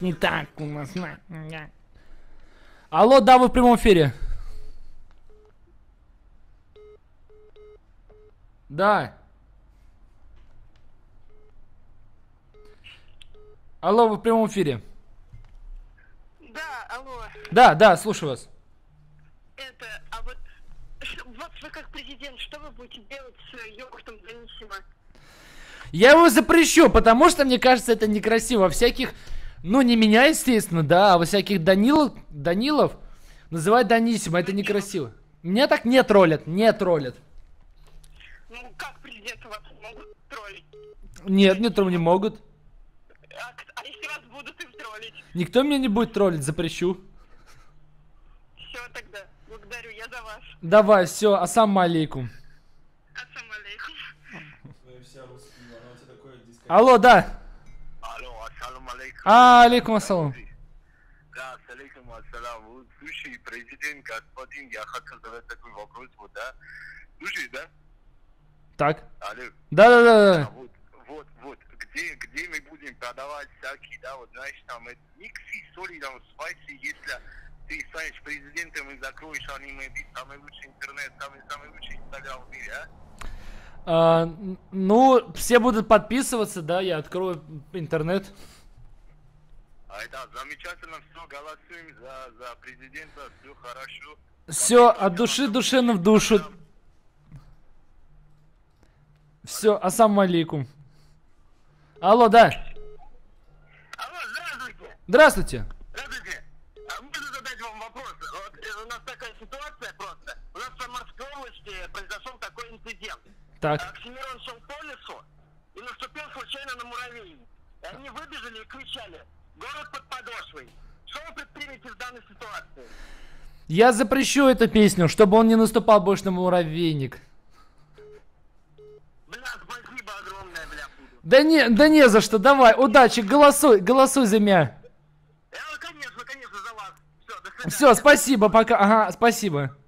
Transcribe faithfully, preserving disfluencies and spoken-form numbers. Не так у нас. Алло, да, вы в прямом эфире. Да. Алло, вы в прямом эфире. Да, алло. Да, да, слушаю вас. Это, а вот, вот вы как президент, что вы будете делать с йогуртом Даниссимо? Я его запрещу, потому что, мне кажется, это некрасиво. Всяких, ну не меня, естественно, да, а во всяких Данилов, Данилов называют Даниссимо, это некрасиво. Меня так не троллят, не троллят. Ну как президенты вас могут троллить? Нет, не троллить не могут. А, а если вас будут им троллить? Никто меня не будет троллить, запрещу. Все тогда, благодарю, я за вас. Давай, все, ассаламу алейкум. Ассаламу алейкум. Алло, да. Алло, ассаламу алейкум. А, алейкум ассалам. Да, алейкум ассалам. Слушай, президент, господин, я хочу задать такой вопрос, вот, да? Слушай, да? Так. Алло. Да, да, да, да. А, вот, вот, вот, где, где мы будем продавать всякие, да, вот, знаешь, там, миксы, соли, там, спайсы, если ты станешь президентом и закроешь аниме, ты самый лучший интернет, самый, самый лучший инстаграм в мире, а? А, ну, все будут подписываться, да, я открою интернет. А это замечательно, все, голосуем за, за президента, все хорошо. Все, от души душевно в душу. Все, ассаламу алейкум. Алло, да. Алло, здравствуйте. Здравствуйте. Здравствуйте. А можно задать вам вопрос? Вот, у нас такая ситуация просто. У нас в Самарской области произошел такой инцидент. Так. Аксимирон шел по лесу и наступил случайно на муравей. И они выбежали и кричали: город под подошвой. Что вы предпримете в данной ситуации? Я запрещу эту песню, чтобы он не наступал больше на муравейник. Да не, да не за что, давай, удачи, голосуй, голосуй за меня. Конечно, конечно, за вас. Все, до свидания. Все, спасибо, пока, ага, спасибо.